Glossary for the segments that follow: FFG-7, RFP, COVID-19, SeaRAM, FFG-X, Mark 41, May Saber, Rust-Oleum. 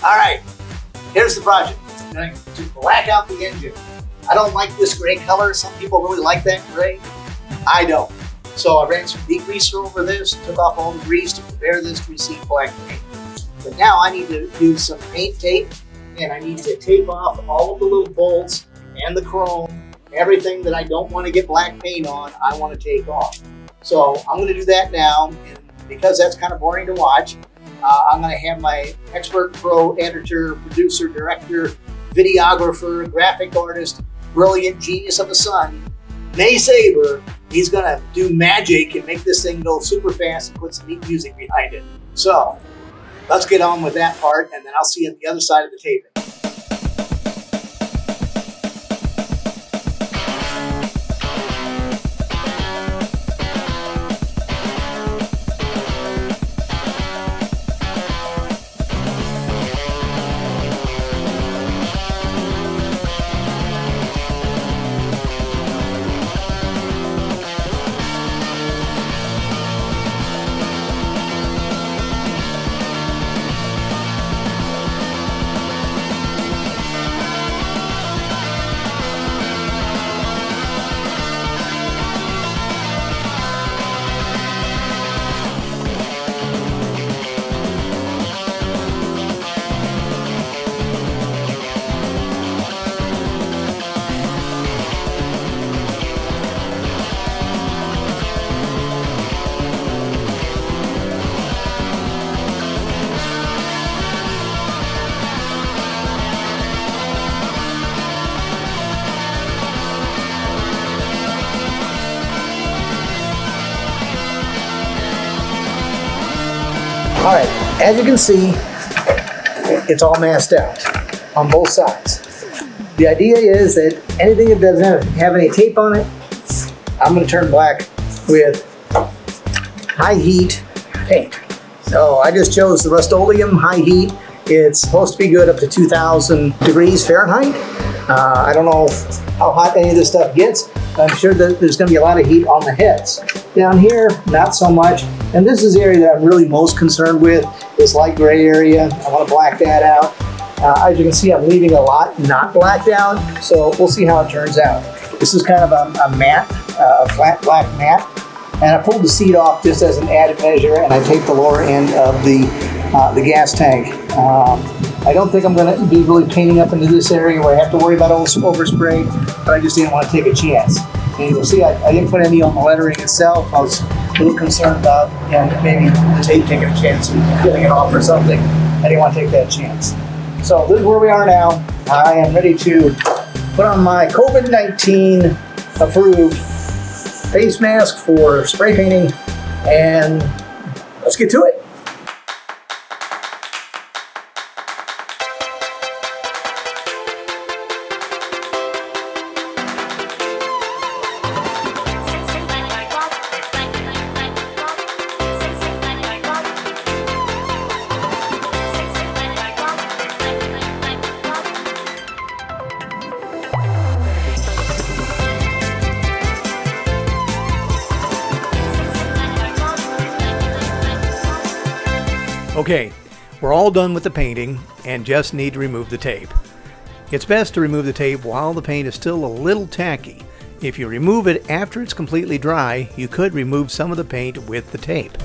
All right, here's the project. I'm going to black out the engine. I don't like this gray color. Some people really like that gray. I don't. So I ran some degreaser over this, took off all the grease to prepare this to receive black paint. But now I need to do some paint tape, and I need to tape off all of the little bolts and the chrome, everything that I don't want to get black paint on, I want to take off. So I'm going to do that now, and because that's kind of boring to watch, I'm going to have my expert pro editor, producer, director, videographer, graphic artist, brilliant genius of the sun, May Saber. He's going to do magic and make this thing go super fast and put some neat music behind it. So let's get on with that part, and then I'll see you at the other side of the table. All right, as you can see, it's all masked out on both sides. The idea is that anything that doesn't have any tape on it, I'm gonna turn black with high heat paint. So I just chose the Rust-Oleum high heat. It's supposed to be good up to 2,000 degrees Fahrenheit. I don't know how hot any of this stuff gets, but I'm sure that there's gonna be a lot of heat on the heads. Down here, not so much. And this is the area that I'm really most concerned with, this light gray area. I want to black that out. As you can see, I'm leaving a lot not blacked out, so we'll see how it turns out. This is kind of a matte, a flat black matte. And I pulled the seat off just as an added measure, and I taped the lower end of the gas tank. I don't think I'm going to be really painting up into this area where I have to worry about overspray, but I just didn't want to take a chance. And you'll see I didn't put any on the lettering itself. I was a little concerned about and maybe the tape taking a chance of peeling it off or something. I didn't want to take that chance. So this is where we are now. I am ready to put on my COVID-19 approved face mask for spray painting, and let's get to it. Okay, we're all done with the painting and just need to remove the tape. It's best to remove the tape while the paint is still a little tacky. If you remove it after it's completely dry, you could remove some of the paint with the tape.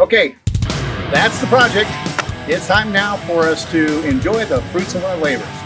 Okay, that's the project. It's time now for us to enjoy the fruits of our labors.